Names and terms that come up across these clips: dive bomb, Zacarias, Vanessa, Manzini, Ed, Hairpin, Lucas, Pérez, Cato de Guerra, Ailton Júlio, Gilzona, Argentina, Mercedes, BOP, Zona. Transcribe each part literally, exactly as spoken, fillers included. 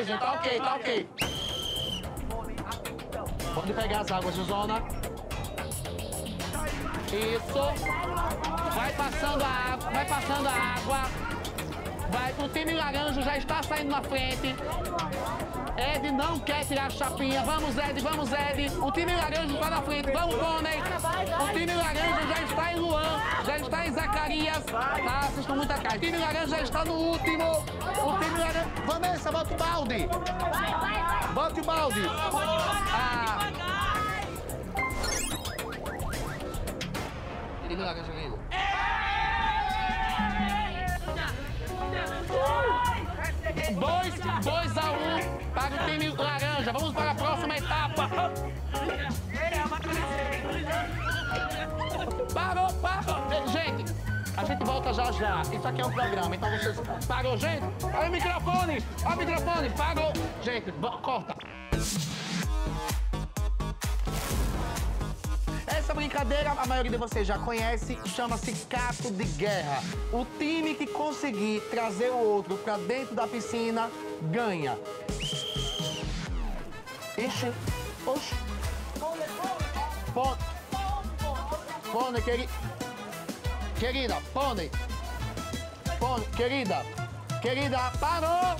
ok, gente, tá ok, tá ok. Pode pegar as águas de zona. Isso. Vai passando a água, vai passando a água. Vai, o time laranjo já está saindo na frente. Ed não quer tirar a chapinha. Vamos, Ed, vamos, Ed. O time laranja está na frente. Vamos, Tone. O time laranja já está em Luan, já está em Zacarias. Ah, vocês estão muito atrás. O time laranja já está no último. O time laranja... Vanessa, bota o balde. Vai, vai, vai. Bota o balde. Ah. O time laranja ganhou. dois a um. Para o time laranja, vamos para a próxima etapa. Parou, parou. Gente, a gente volta já já. Isso aqui é um programa, então vocês... Parou, gente. Olha o microfone, olha o microfone. Parou. Gente, corta. Essa brincadeira a maioria de vocês já conhece, chama-se Cato de Guerra. O time que conseguir trazer o outro para dentro da piscina ganha. Ixi, oxi. Pone, pone, queri... querida, pone. Pone, querida, querida, parou!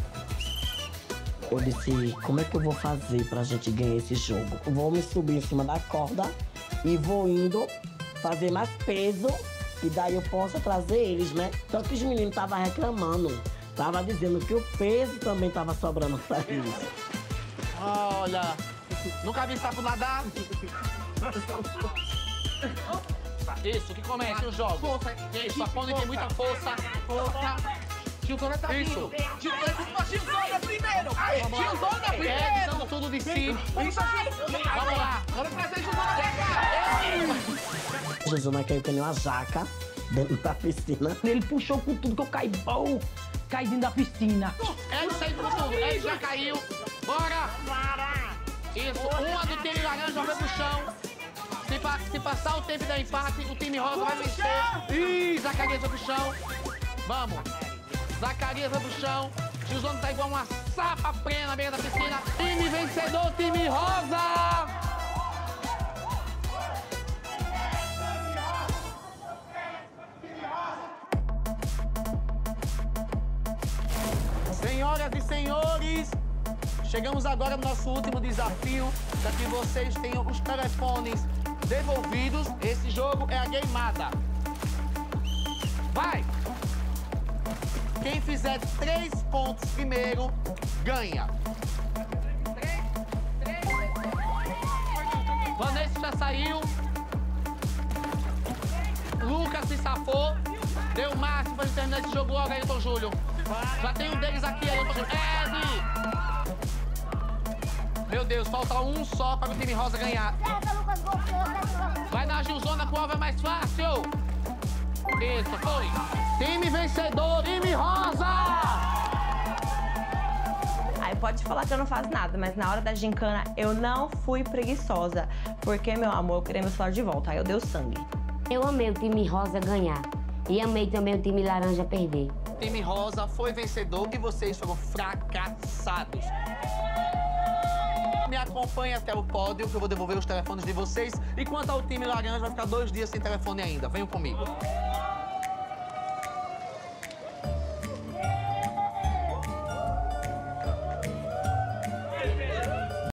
Eu disse, como é que eu vou fazer pra gente ganhar esse jogo? Eu vou me subir em cima da corda e vou indo fazer mais peso e daí eu posso trazer eles, né? Só que os meninos estavam reclamando, tava dizendo que o peso também tava sobrando pra eles. Olha, nunca vi sapo nadar. Isso, que começa o jogo. Força. Isso, a Pone tem muita força. Força. Gilzona tá vindo. Gilzona primeiro. Gilzona primeiro. É, dando tudo de si. Vamos lá. Vamos trazer Gilzona. Gilzona caiu que nem uma jaca dentro da piscina. Ele puxou com tudo que eu caí. Bom, caí dentro da piscina. Ele saiu pro fundo. Ele já caiu. Bora! Isso, uma do time laranja vai pro chão. Se, pa se passar o tempo da empate, o time rosa vai vencer. Ih, Zacarias vai pro chão. Vamos. Zacarias vai pro chão. Gilzona tá igual uma sapa prena na beira da piscina. Time vencedor, time rosa! Senhoras e senhores, chegamos agora no nosso último desafio, para que vocês tenham os telefones devolvidos. Esse jogo é a gameada. Vai! Quem fizer três pontos primeiro, ganha. Vanessa já saiu. Lucas se safou. Deu o máximo para terminar esse jogo logo, Ailton Júlio. Já tem um deles aqui, Ailton Júlio. Ed! Meu Deus, falta um só para o time rosa ganhar. Vai na Gilzona com o alvo é mais fácil. Isso, foi. Time vencedor, time rosa! Aí pode falar que eu não faço nada, mas na hora da gincana eu não fui preguiçosa. Porque, meu amor, eu queria meu celular de volta, aí eu dei o sangue. Eu amei o time rosa ganhar e amei também o time laranja perder. O time rosa foi vencedor e vocês foram fracassados. Me acompanhe até o pódio, que eu vou devolver os telefones de vocês. E quanto ao time laranja, vai ficar dois dias sem telefone ainda. Venham comigo.